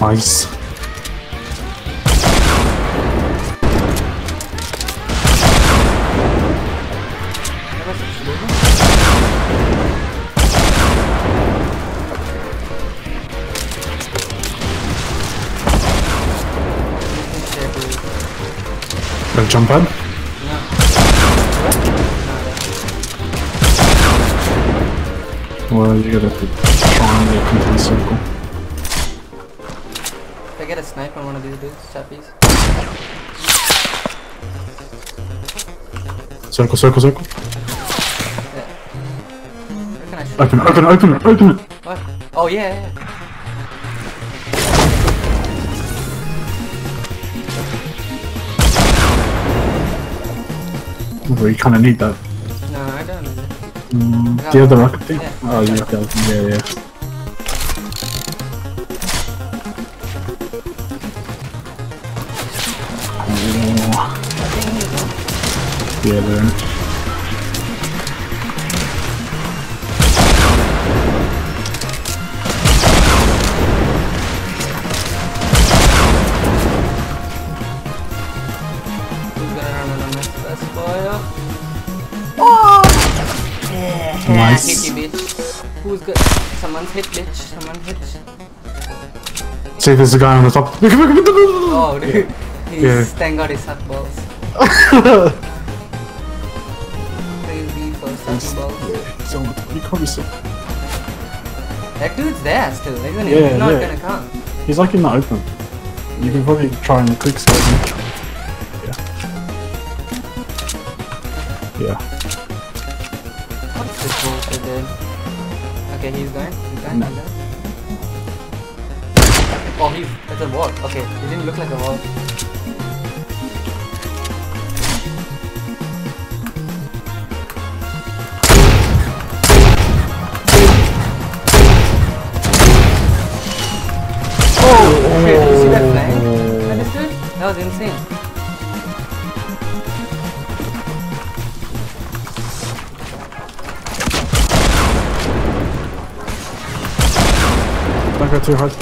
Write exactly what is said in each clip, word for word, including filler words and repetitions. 나이스. 전판? Well, you gotta be strong and complete the circle. If I get a snipe on one of these dudes, chappies. Circle, circle, circle. Yeah. Where can I shoot? Open it, open it, open it, open it! What? Oh yeah, yeah, yeah. Well, you kinda need that. No, I don't need it. Mm, do you have the rocket thing? Yeah. Oh, you have that. Yeah, yeah. Oh. Yeah, they're in. Oh! Yeah. Nice. I hit you, bitch. Who's got? Someone's hit, bitch. Someone hit. See, there's a guy on the top. Look, look, look, look, look. Oh, dude. Yeah. He's, yeah. Thank God he sucked balls. Praise be for sucking balls. Yeah. So, you can't be sick. That dude's there still, isn't he? Yeah, he's not yeah. gonna come. He's like in the open. You can probably try and quick save him. Yeah. What's this bullshit, dude? Okay, he's going. He's going. No. He's going. Oh, he's. It's a wall. Okay, it didn't look like a wall. Oh, oh shit! Did you see that flying? That is good. That was insane. I got too hard.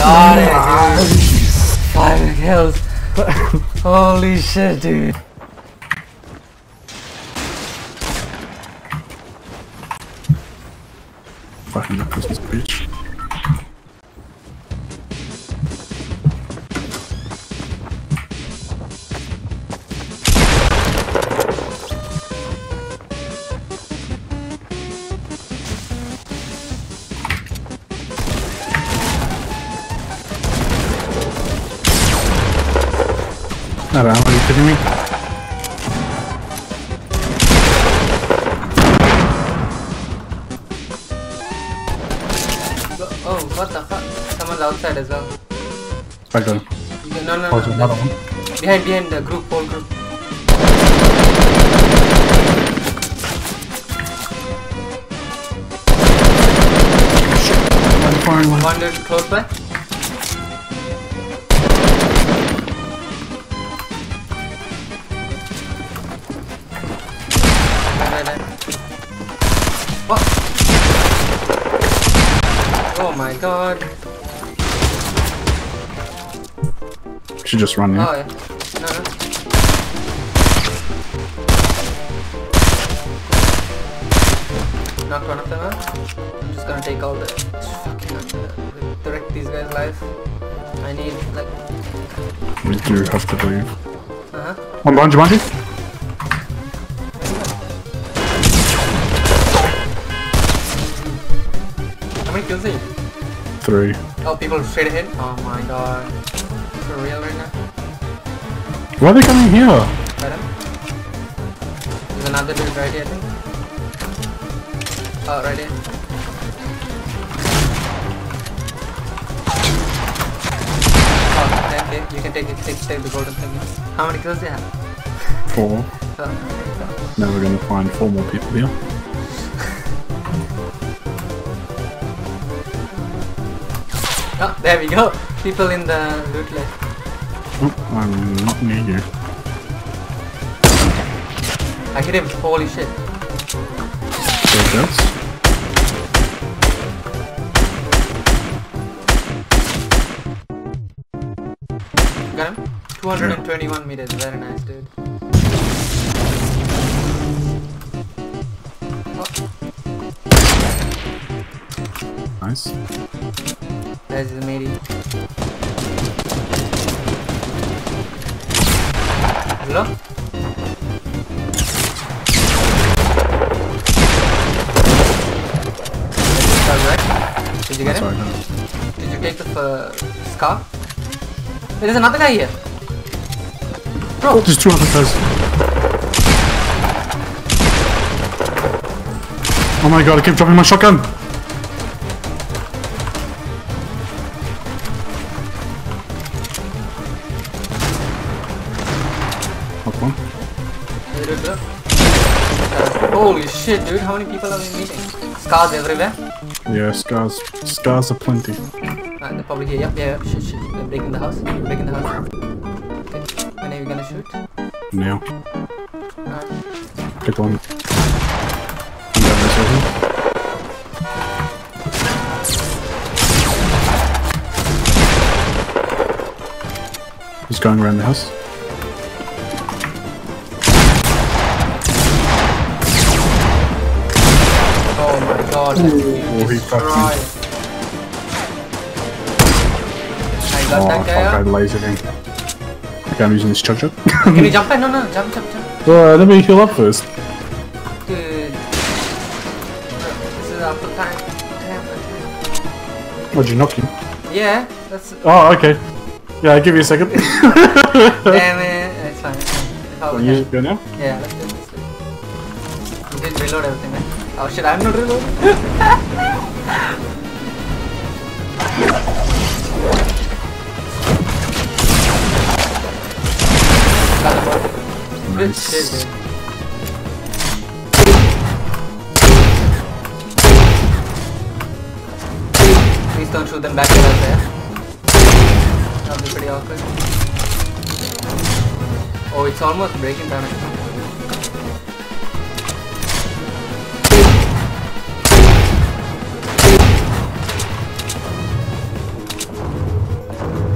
Got it! Nice. Five kills! Holy shit, dude! Fucking up this bitch. Are you kidding me? Oh, what the fuck? Someone's outside as well. Right on. No, no, no. Also, another one. Behind, behind the group, whole group. One, one. One dude close by. What? Oh my god. Should just run in. Oh yeah. No, no. Knocked one of them out. I'm just gonna take all the fucking uh, direct these guys' life. I need like we do have to leave. Uh-huh. One behind you, behind you. How many kills are you? Three. Oh, people straight ahead? Oh my god. For real right now? Why are they coming here? Better. There's another dude right here, I think. Oh, right here. Oh, Thank you. You can take it. Take, take the golden thing. How many kills do you have? Four. Oh. Now we're going to find four more people here. Oh, there we go. People in the loot list. Oh, I'm not near you. I hit him. Holy shit. There it goes. Got him? two hundred twenty-one yeah. meters, very nice dude. Oh. Nice. There's the matey. Hello? Right? Did you get him? Right. Did you take the uh, scar? There is another guy here. Bro, there's two other guys. Oh my god, I keep dropping my shotgun. What one? Uh, holy shit, dude! How many people are we meeting? Scars everywhere. Yeah, scars. Scars are plenty. Uh, they're probably here. Yep, yeah, yeah. Shit, shit. They're breaking the house. They're breaking the house. Okay. When are you gonna shoot? Now. Alright. Get one. He's going around the house. Oh my god. Oh, he fucking. Oh, fuck, I lasered him. Okay, I'm using this chug chug. Can you jump in? No, no, jump, jump, jump. Well, let me heal up first. Dude. This is our time. time. Oh, did you knock him? Yeah, that's... Oh, okay. Yeah, give me a second. Damn it. It's fine, it's fine. Oh, okay. You go now? Yeah, let's do this. You did reload everything, man. Right? Oh shit, I'm not reloading. Nice. Good shit, dude. Please don't shoot them back at us there. That would be pretty awkward. Oh, it's almost breaking time.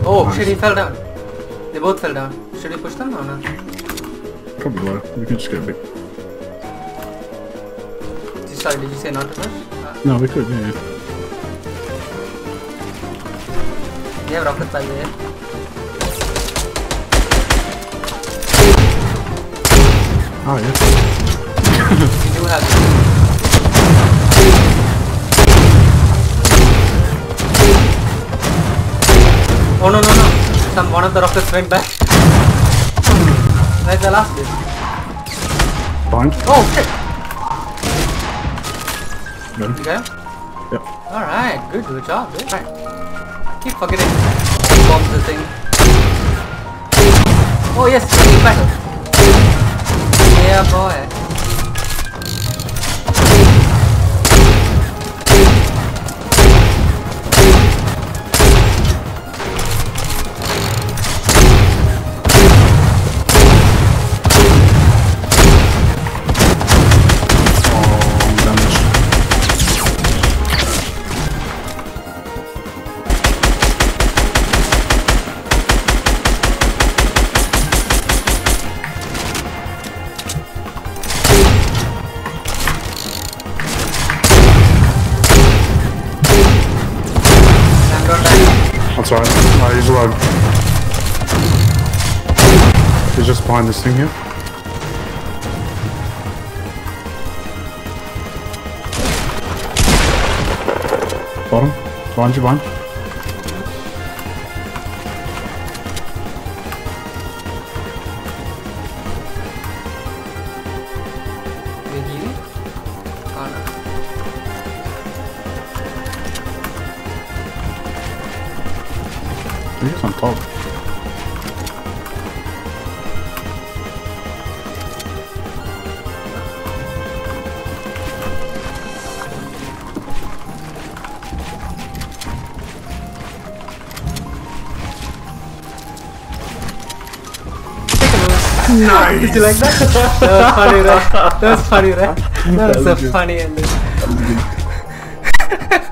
Oh shit, he fell down. They both fell down. Should we push them or not? Probably not. We can just get a big. Sorry, did you say not to push? Uh, no, we could, yeah. We have rockets by the way. Oh, yeah. We do have. Oh, no, no, no. Some, one of the rockets went back. Where's the last dude? Bind. Oh shit! Good. You got him? Yep. Alright, good, good job, dude. Right. Keep forgetting. Bomb the thing. Oh yes, team battle. Yeah boy. That's right. No, he's alone. He's just behind this thing here. Bottom. Behind you, behind. I think it's on top. Nice! Did you like that? That was funny, right? That was funny, right? That was a funny ending.